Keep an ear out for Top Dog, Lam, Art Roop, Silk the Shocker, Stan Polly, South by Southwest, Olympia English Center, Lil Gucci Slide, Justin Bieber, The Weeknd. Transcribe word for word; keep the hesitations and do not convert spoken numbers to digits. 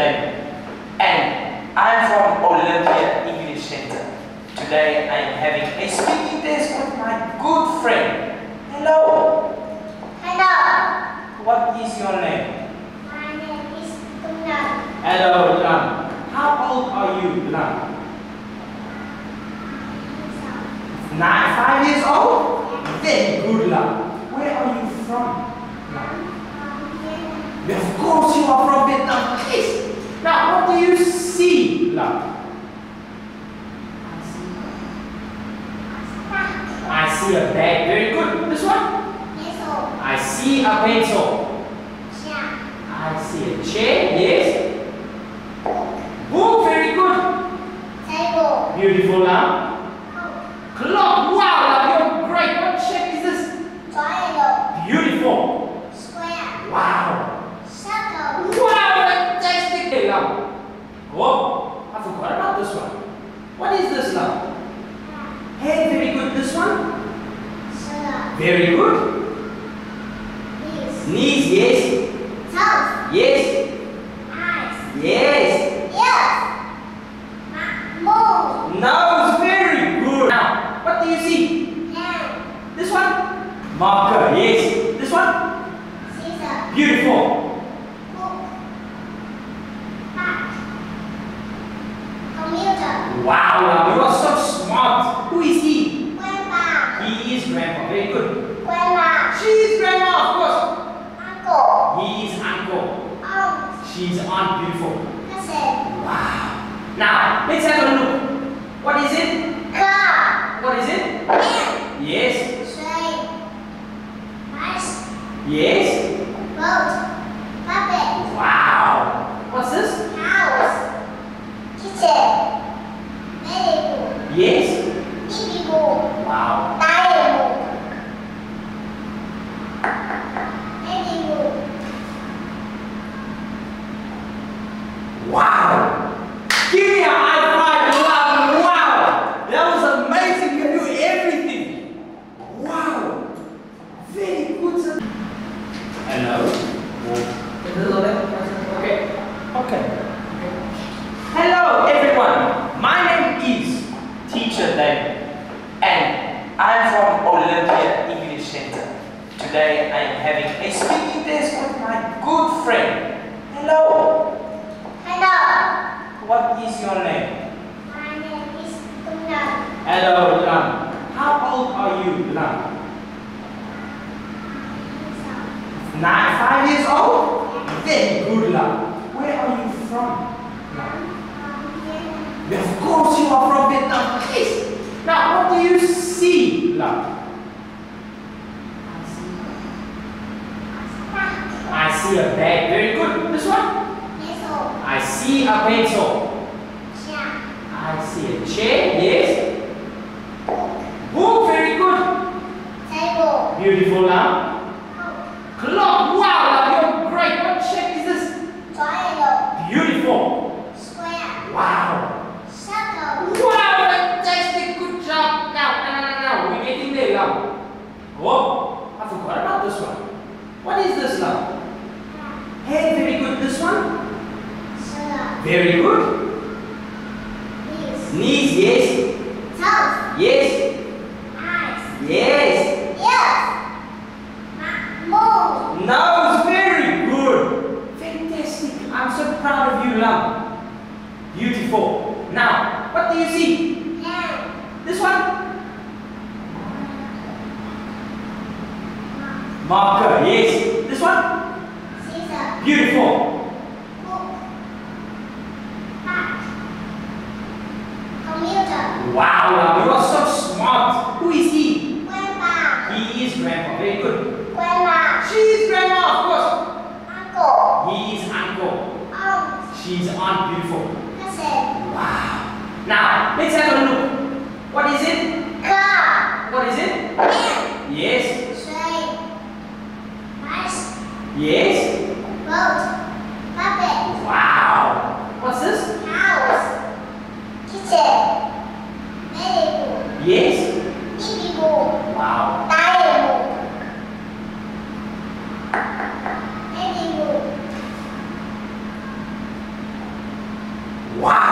name, and I'm from Olympia English Center. Today I'm having a speaking test with my good friend. Hello. Hello. What is your name? My name is Lam. Hello, Lam. How old are you, Lam? Nine, five years old? Very good, Lam. Where are you from? Of course you are from Vietnam. Yes. Now what do you see, Lam? I see a bag. Very good. This one? Pencil. I see a pencil. Chair. I see a chair. Yes. Book. Very good. Table. Beautiful, Lam. Clock. Clock. Wow, Lam, you're great. What shape is this? Triangle. Beautiful. Square. Wow. Oh, I forgot about this one. What is this now? Hey, very good. This one? Sir. Very good. Knees. Knees, yes. Toes. Yes. Eyes. Yes. Ears. Mouth. Nose. Very good. Now, what do you see? Pen. This one? Marker, yes. This one? Scissor. Beautiful. Wow, you are so smart. Who is he? Grandpa. He is grandpa. Very good. Grandma. She is grandma, of course. Uncle. He is uncle. Aunt. She is aunt. Beautiful. That's it. Wow. Now, let's have a look. What is it? Car. What is it? Man. Yes. Train. Rice. Yes. Boat. Puppet. Wow. What's this? House. Kitchen. Yes. Indigo. Wow. Diamond. Indigo. Wow. Give me a high five, Lam. Wow. That was amazing. You knew everything. Wow. Very good, sir. Hello. Okay. Okay. Hello, everyone. My name is Teacher Lam, and I'm from Olympia English Center. Today I'm having a speaking test with my good friend. Hello. Hello. What is your name? My name is Lam. Hello, Lam. How old are you, Lam? Nine, five years old? Very good, Lam. Where are you from? Of course you are from Vietnam. Yes. Now what do you see, Lam? I see a bag. Very good. This one? Pencil. I see a pencil. Chair. I see a chair. Yes. Book. Very good. Table. Beautiful, Lam. Clock. Wow, Lam, you're great. What shape is this? Triangle. Beautiful. Square. Wow. Oh, I forgot about this one. What is this, Lam? Yeah. Hey, very good. This one? Sir. Very good. Knees. Knees, yes. Toes. Yes. Eyes. Yes. Ears. Mouth. Nose. Very good. Fantastic. I'm so proud of you, Lam. Beautiful. Now, what do you see? Yeah. This one? Marker, yes. This one? Scissor. Beautiful. Book. Park. Computer. Wow, you are so smart. Who is he? Grandpa. He is grandpa. Very good. Grandma. She is grandma, of course. Uncle. He is uncle. Aunt. She is aunt. Beautiful. That's it. Wow. Now, let's have a look. What is it? Car. What is it? Man. Yes. Yes. Boat. Puppet. Wow. What's this? House. Kitchen. Medical. Yes. Indigo. Wow. Diamond. Medical. Wow.